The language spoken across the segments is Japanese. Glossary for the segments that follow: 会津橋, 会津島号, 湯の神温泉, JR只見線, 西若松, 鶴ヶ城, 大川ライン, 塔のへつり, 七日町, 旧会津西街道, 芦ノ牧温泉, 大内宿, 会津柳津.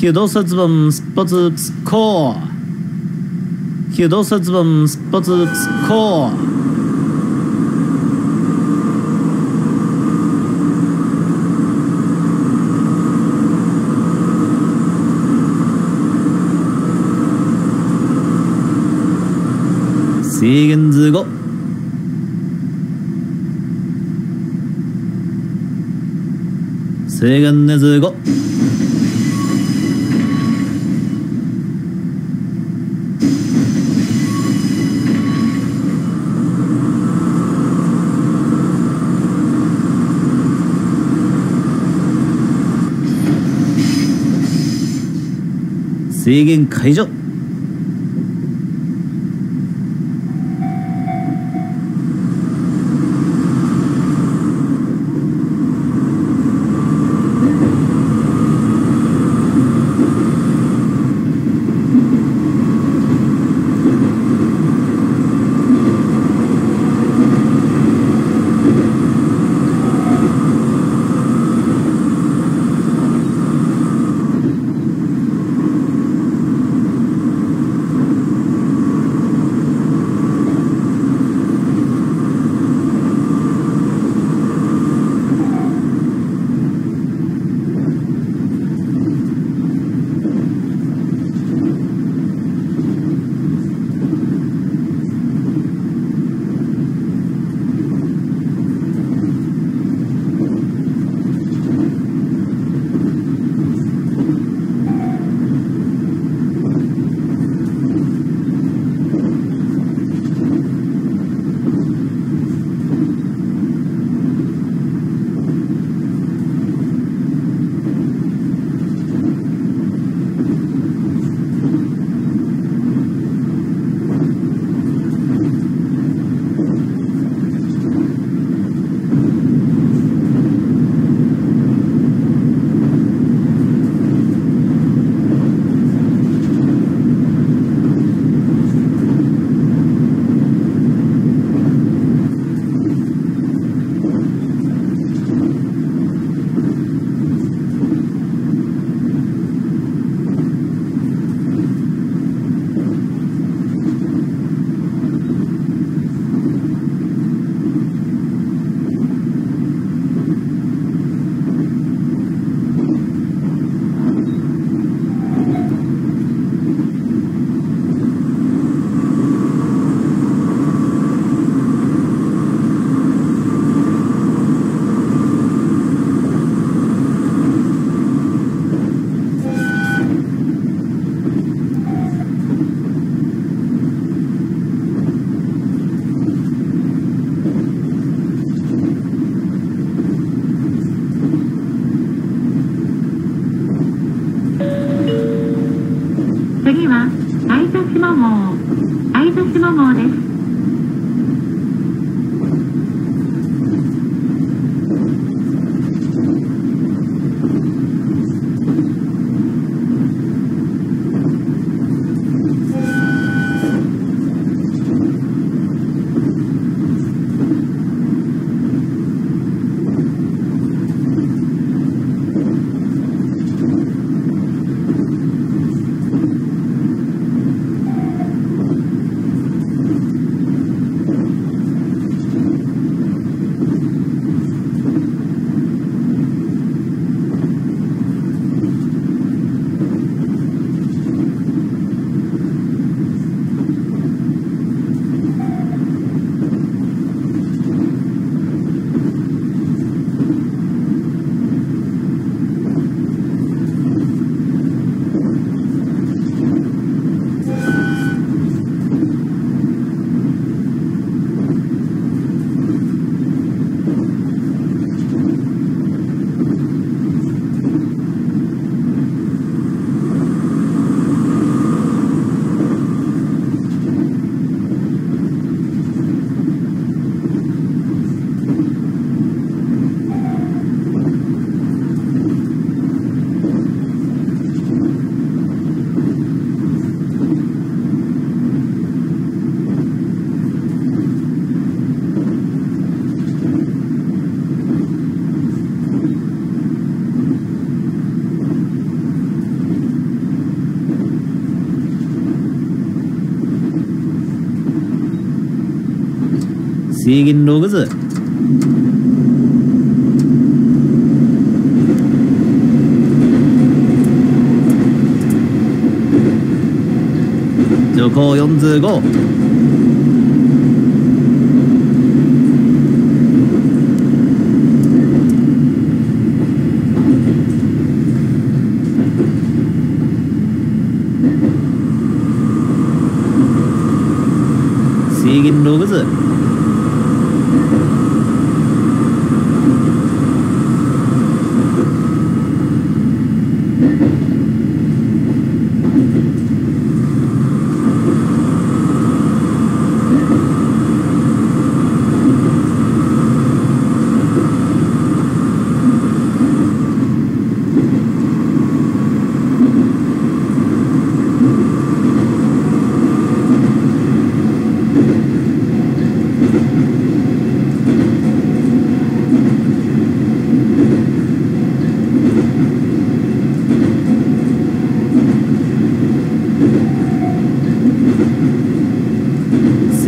木戸節分スポツコー制限図5制限ね図5制限解除制限ログ図。徐行45。 制限ログ図。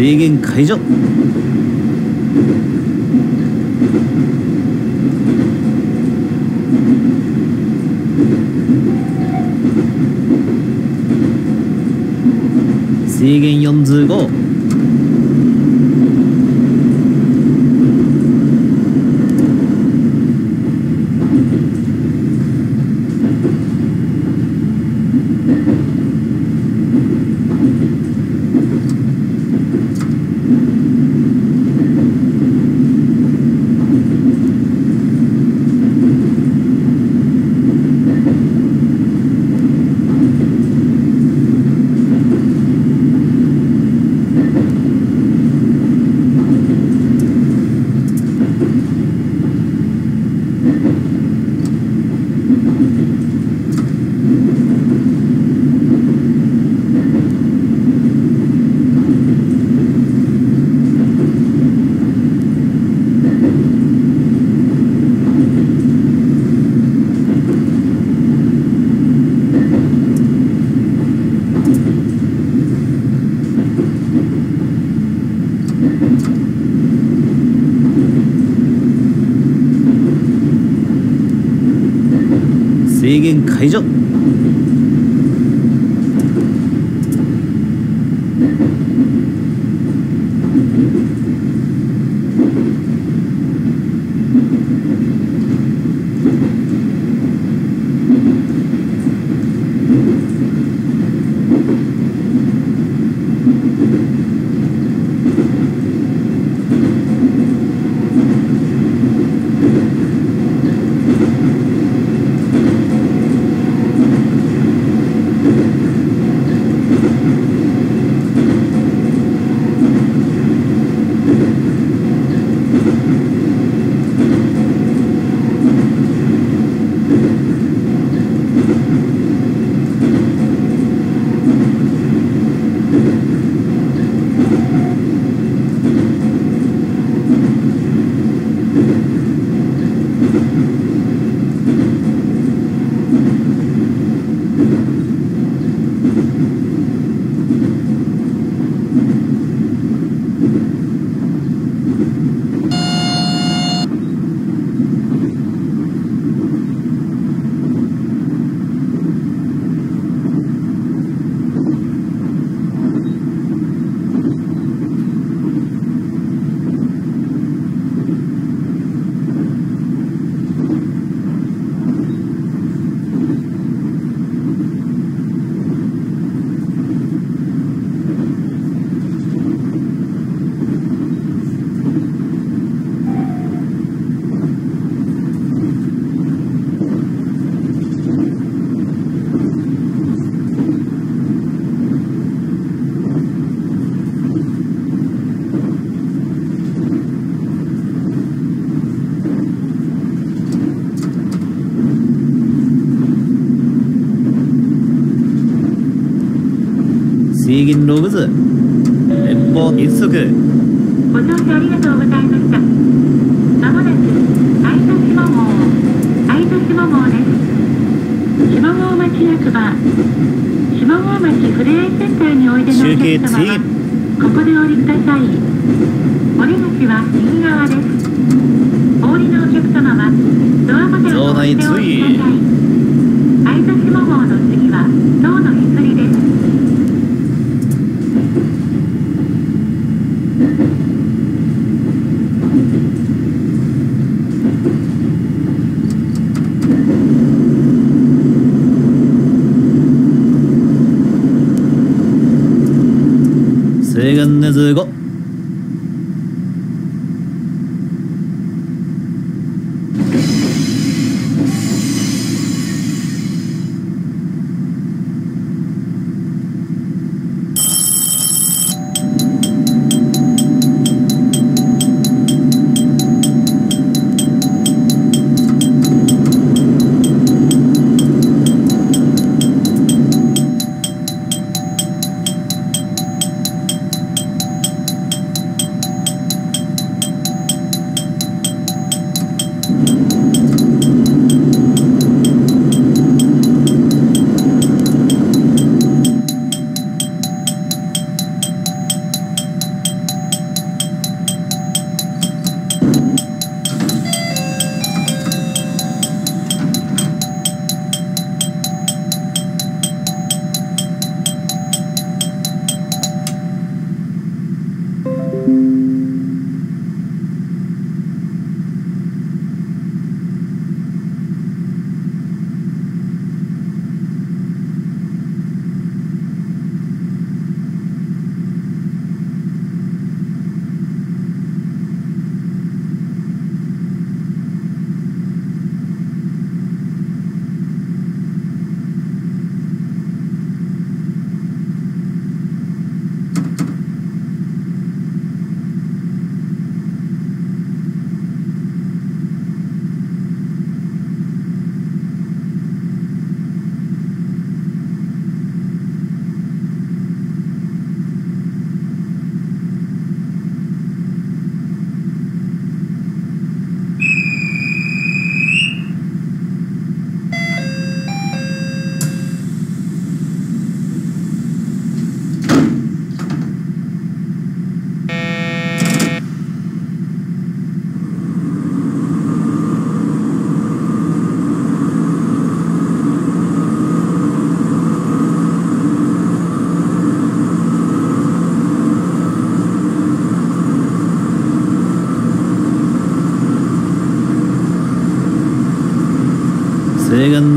制限解除。 制限45。 制限解除。 制限ログ図、列方一足。ご乗車ありがとうございました。まもなく会津島号、会津島号です。島郷町役場、島郷町ふれあいセンターにおいでのお客様は、ここでお降りください。お出口は右側です。お降りのお客様はドアホテルのお手をお降りください。会津島号の次は塔のへつりです。 세간내 즐거 세간내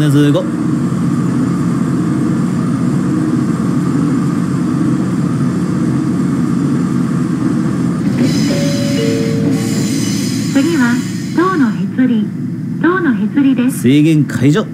즐거 세겐 가이죠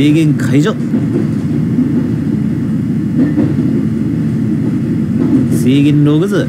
制限解除。制限ログ図。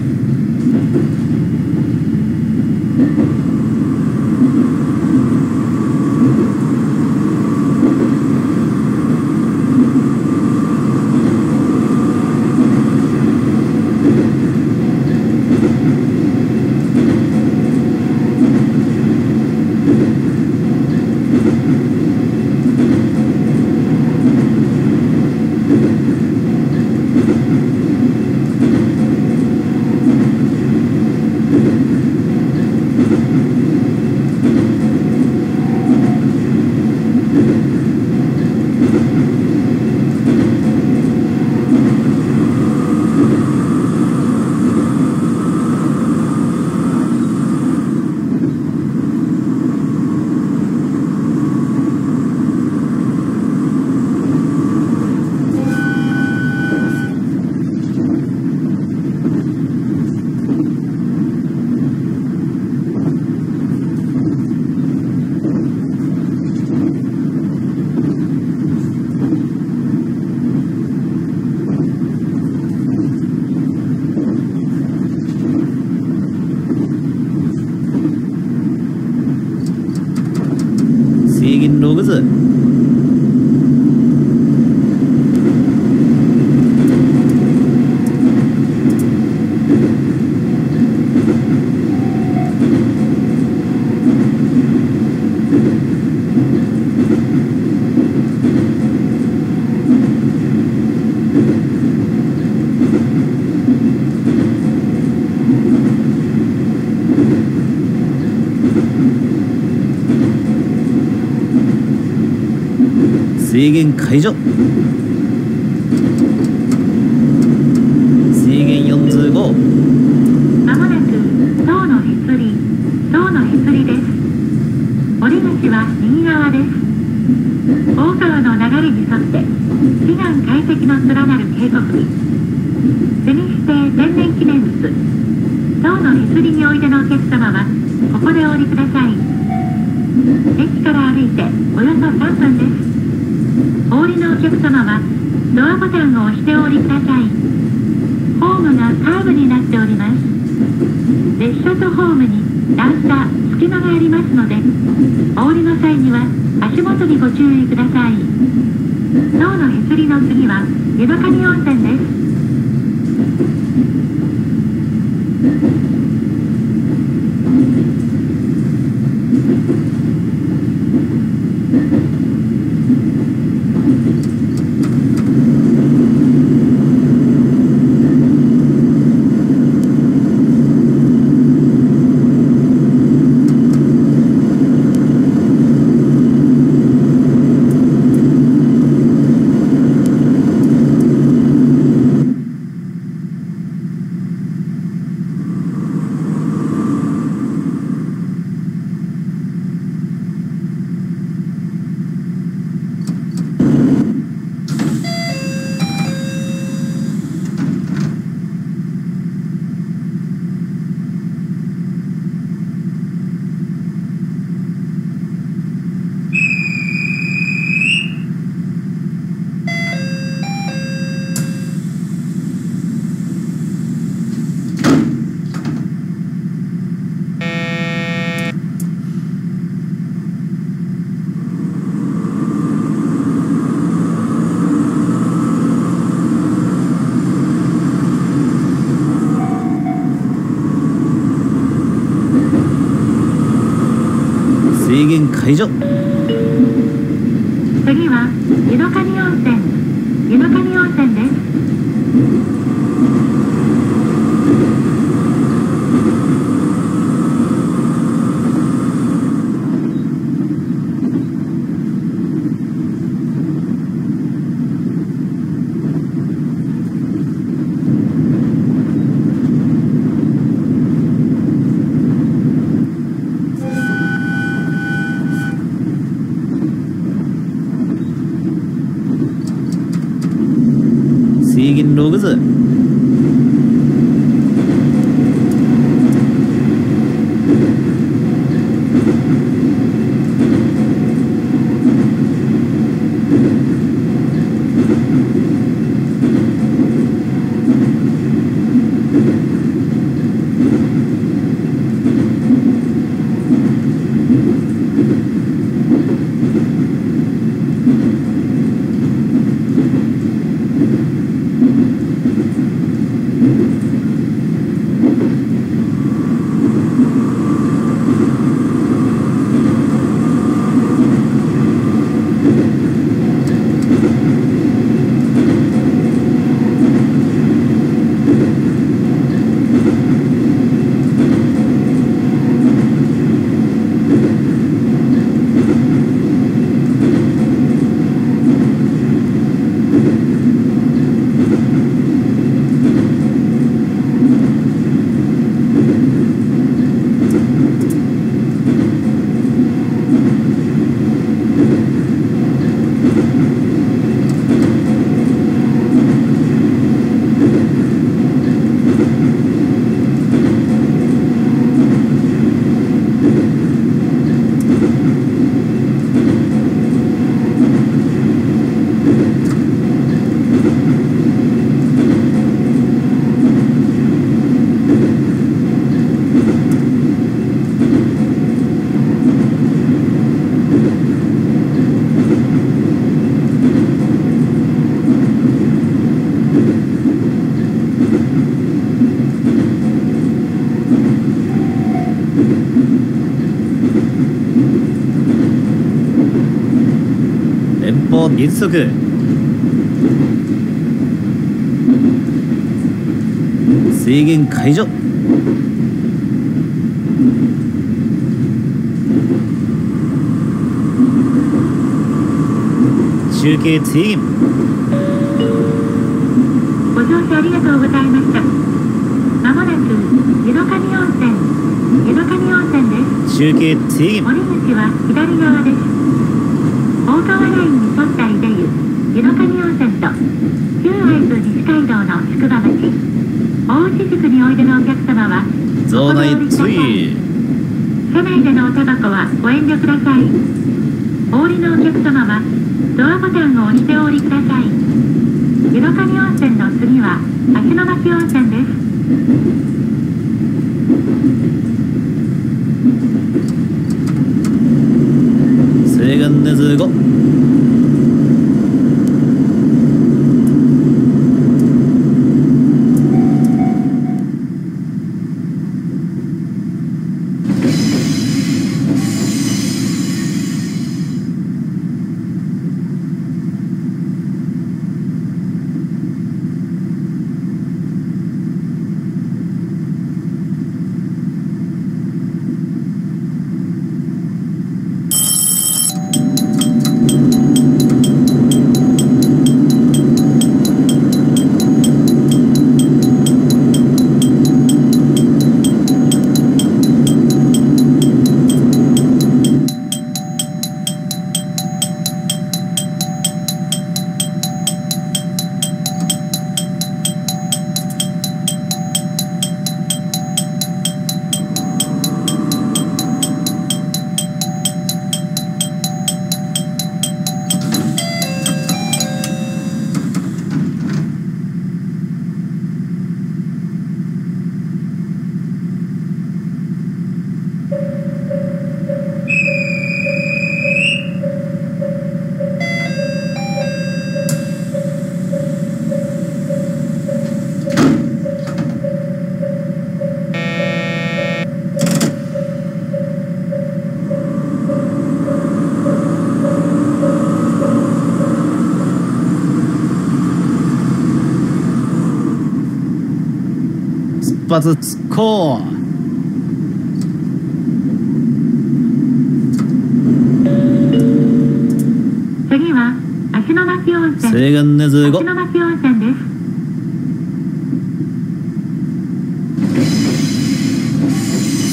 制限解除。 以上。連邦民速。制限解除。 中継制限。ご乗車ありがとうございました。まもなく湯の神温泉、湯の神温泉です。中継制限。降り口は左側です。大川ラインに沿った出湯、湯の神温泉と旧会津西街道の宿場町、大内宿においでのお客様はご利用ください。車内でのおタバコはご遠慮ください。お降りのお客様は ドアボタンを押してお降りください。湯の神温泉の次は芦ノ牧温泉です。西岸根津5。出発突っこう。 次は芦ノ牧温泉、西岸根津5。芦ノ牧温泉です。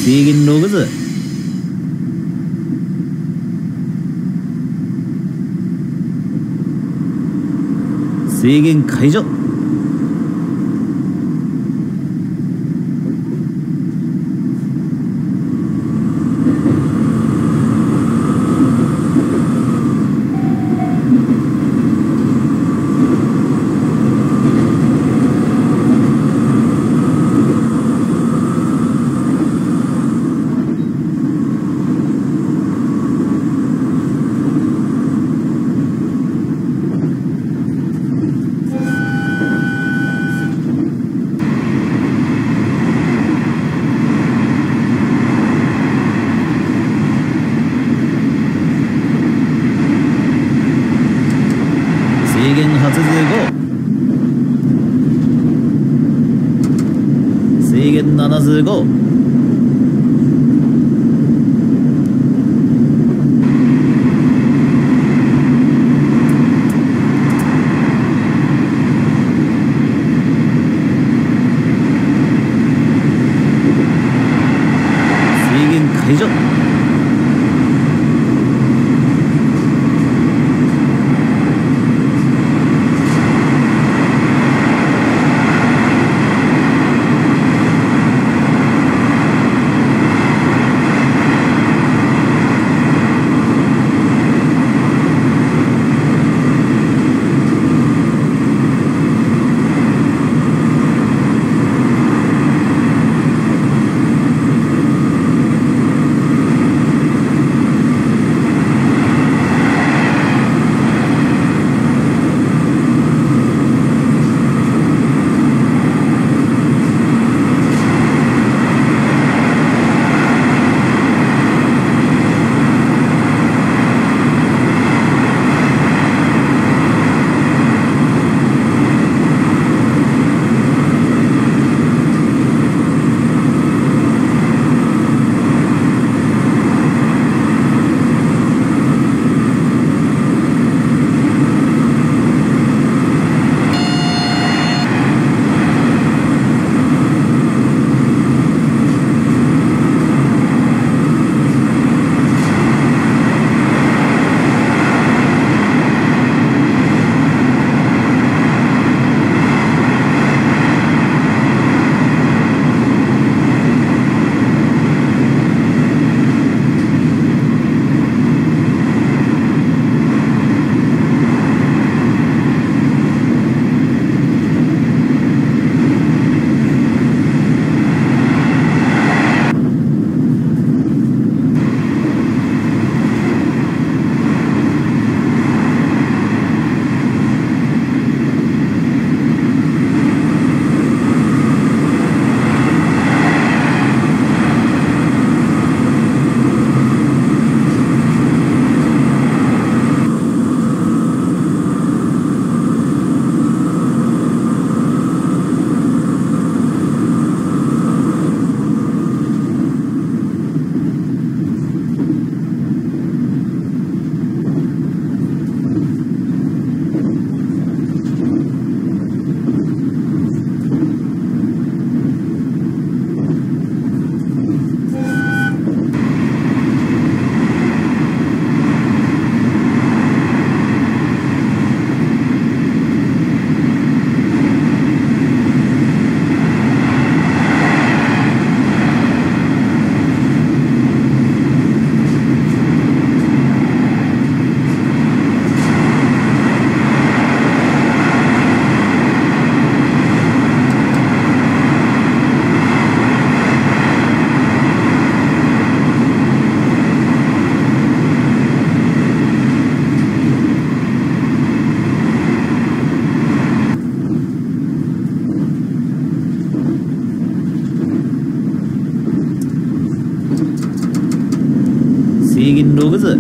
西銀6図。制限解除。 길긴 로그즈.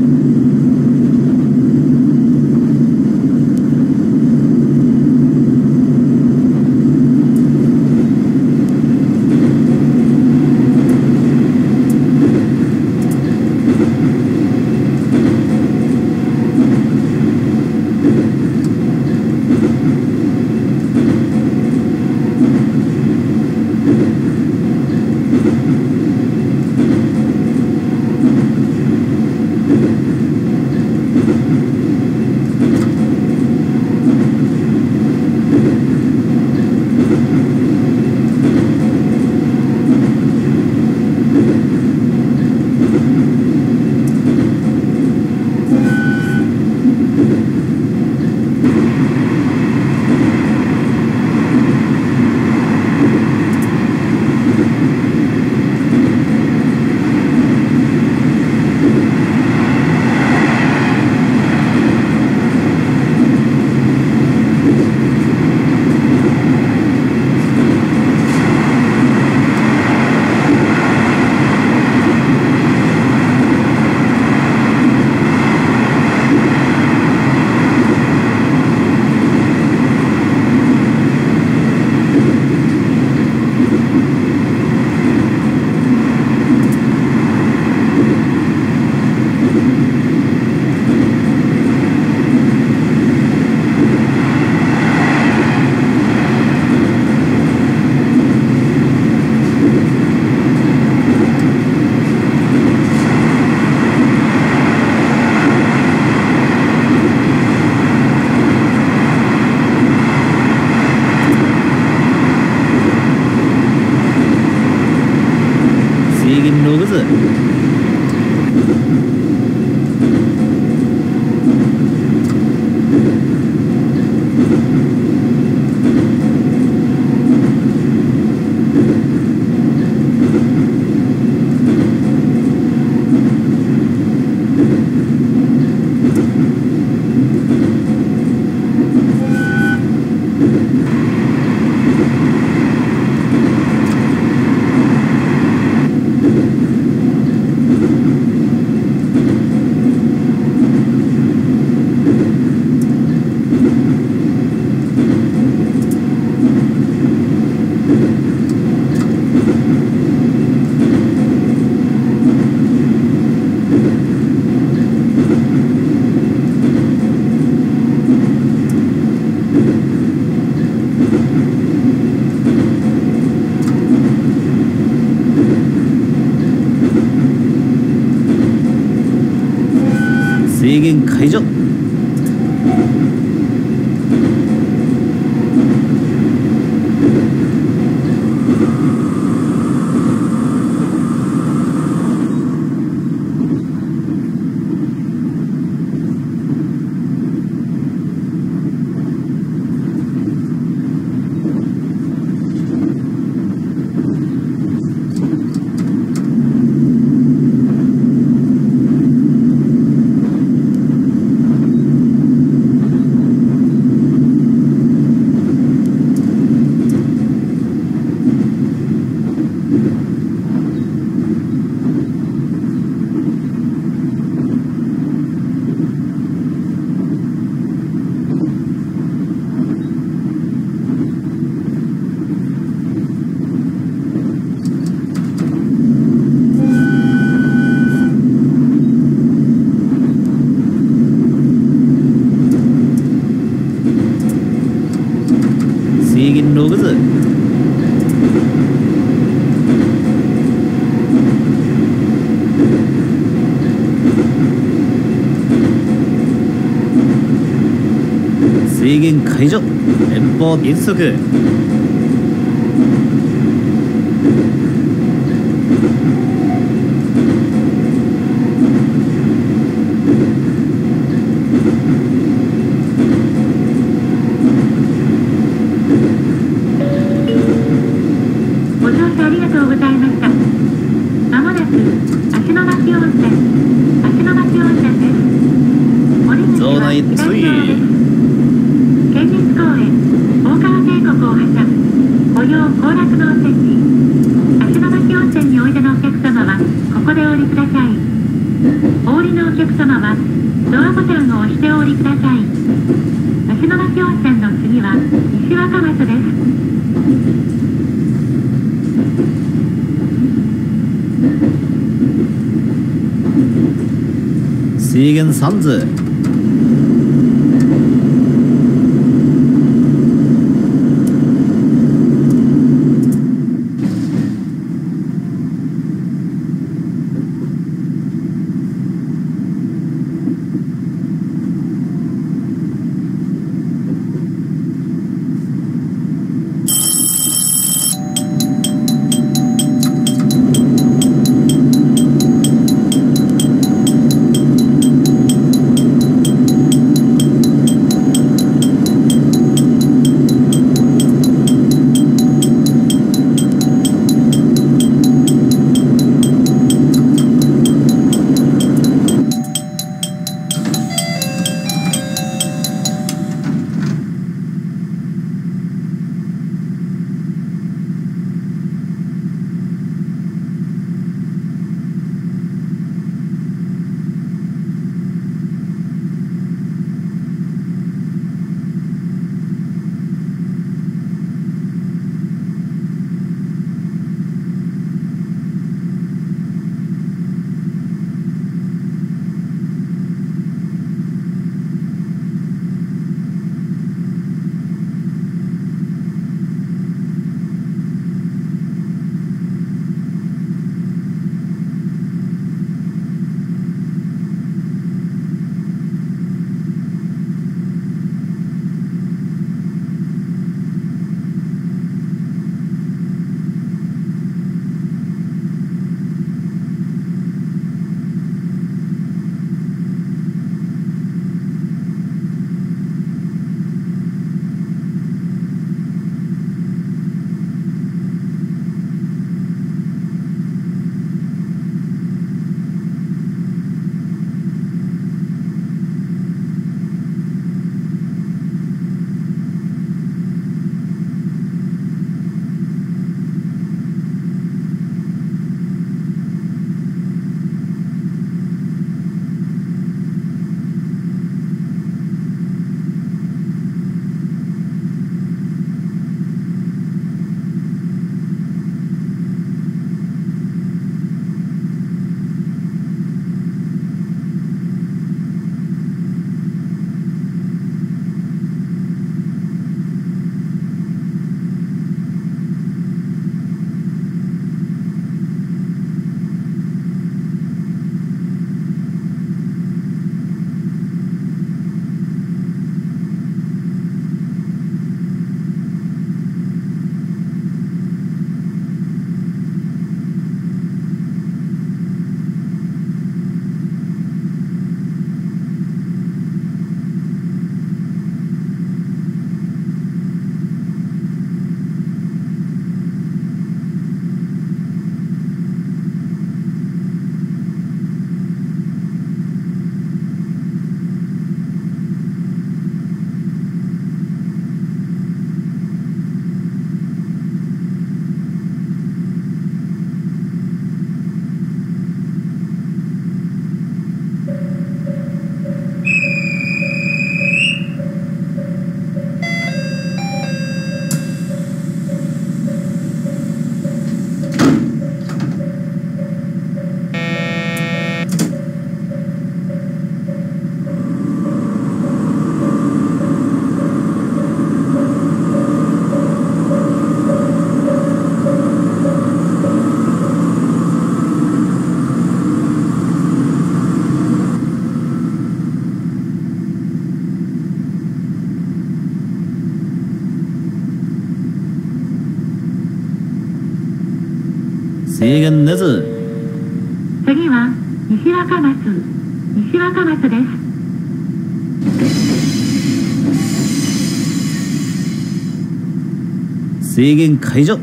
세계인 가이죠. 세계인 가이죠. 엠버 민석을. お降りのお客様はドアボタンを押してお降りください。芦ノ牧温泉の次は西若松です。制限3図。 制限です。次は西若松です。 制限解除。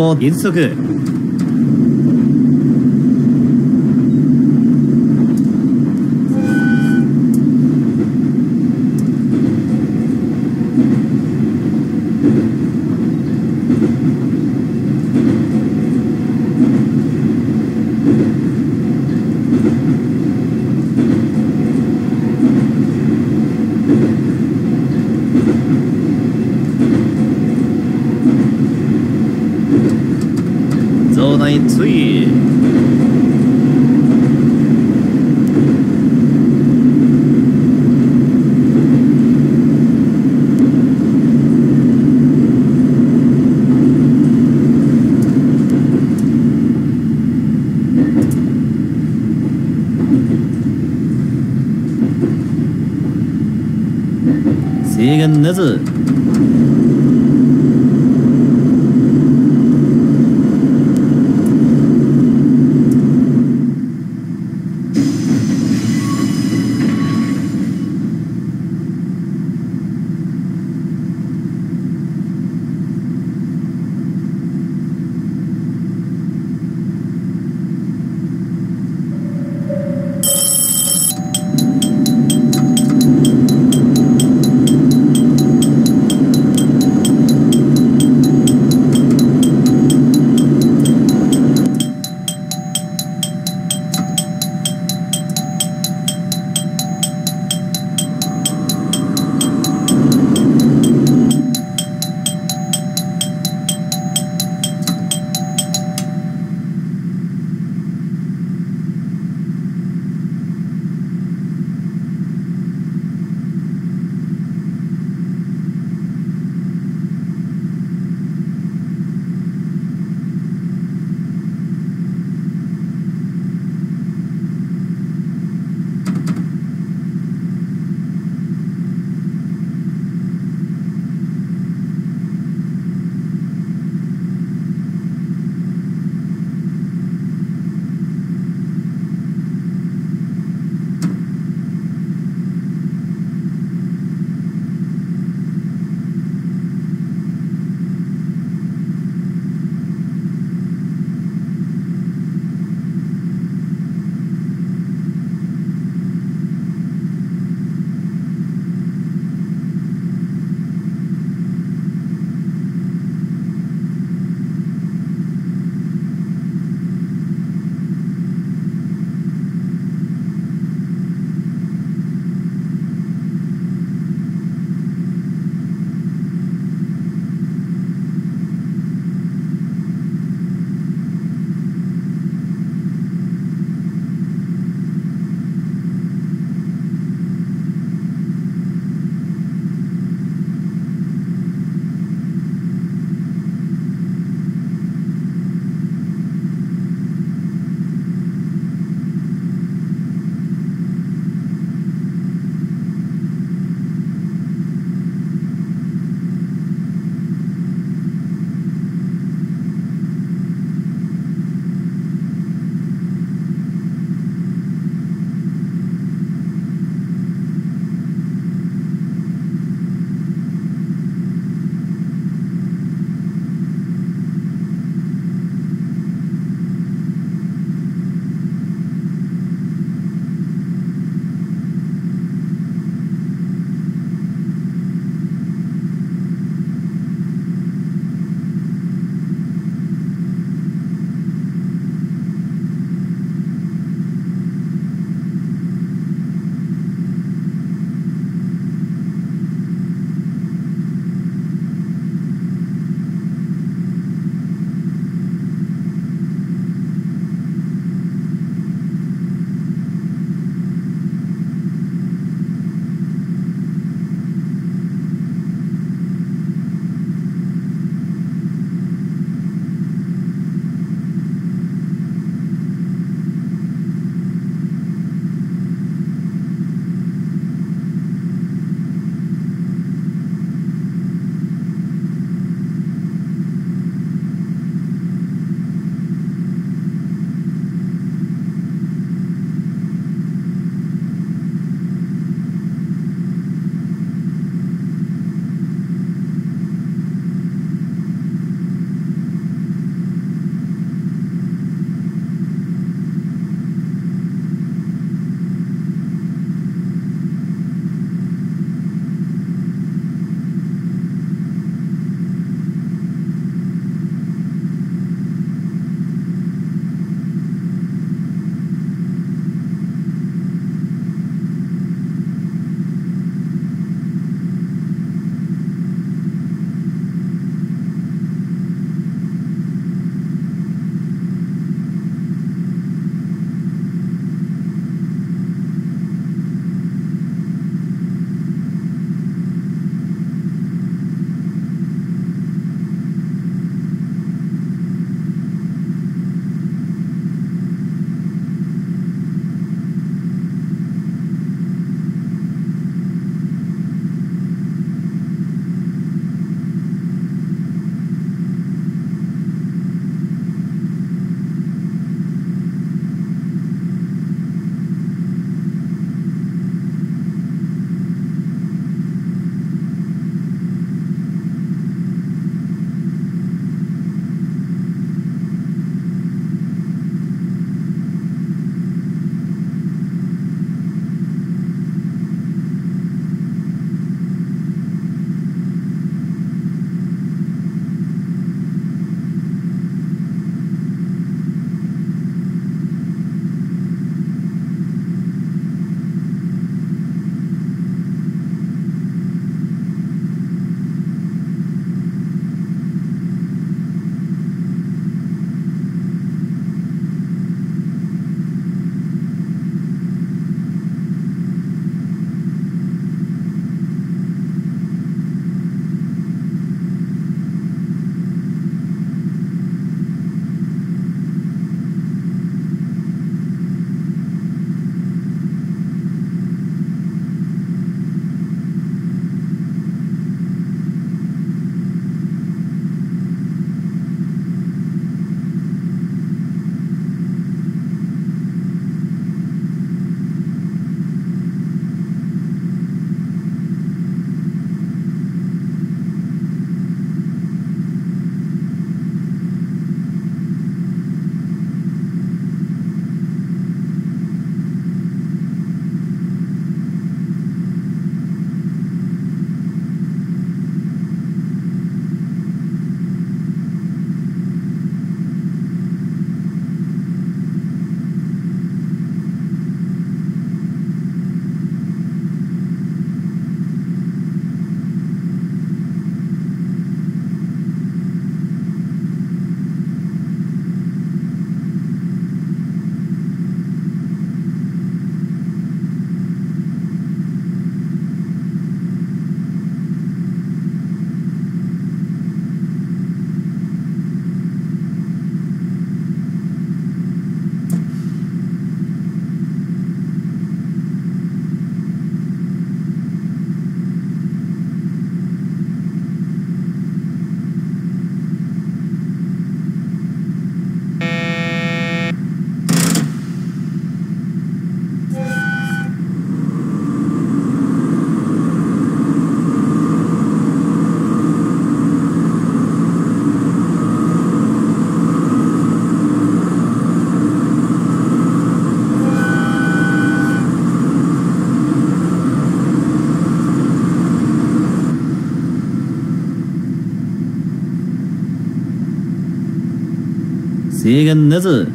方減速。場内追尾。 制限なず。Segen Nesse.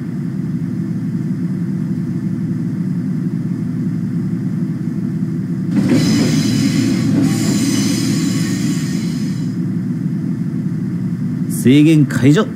Segen Kaiser.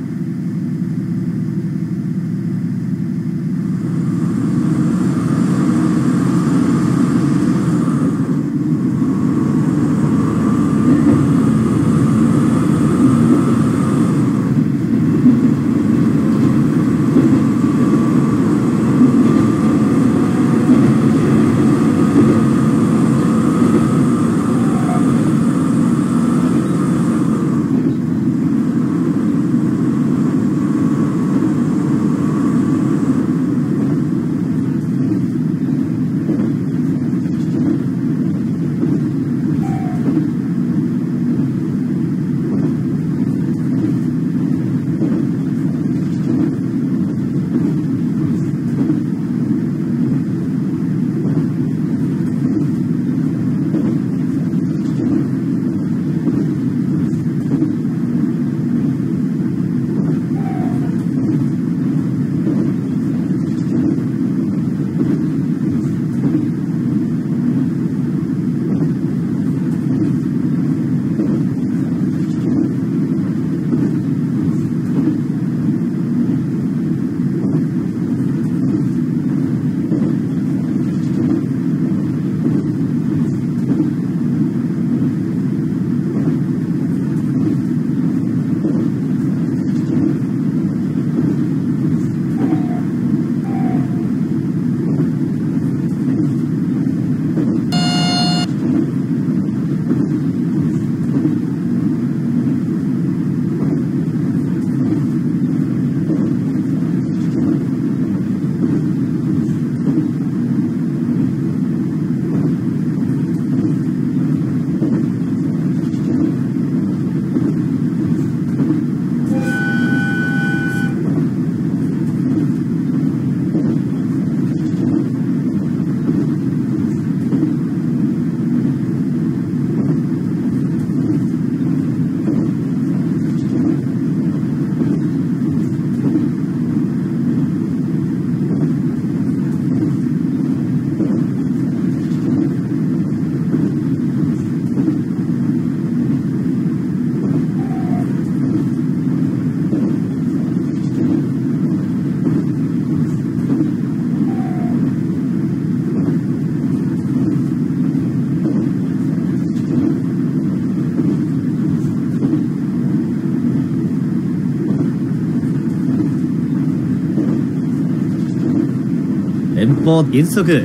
連邦原則。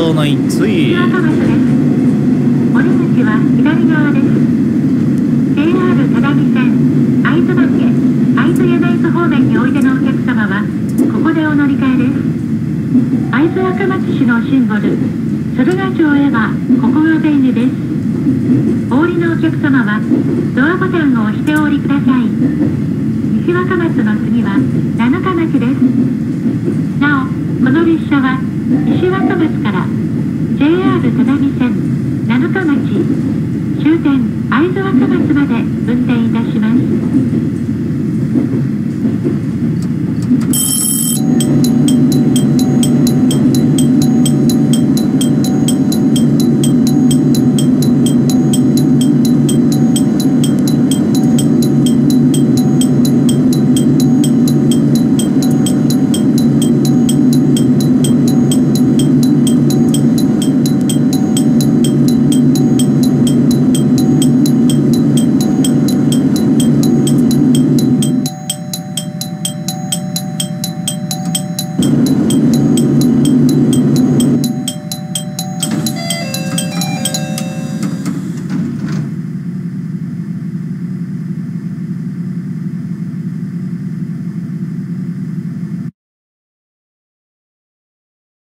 本内ついお出口は左側です。 JR 只見線会津橋会津柳津方面においでのお客様はここでお乗り換えです。会津若松市のシンボル鶴ヶ城へはここが便利です。お降りのお客様はドアボタンを押してお降りください。西若松の次は七日町です。なおこの列車は西若松から JR 只見線七日町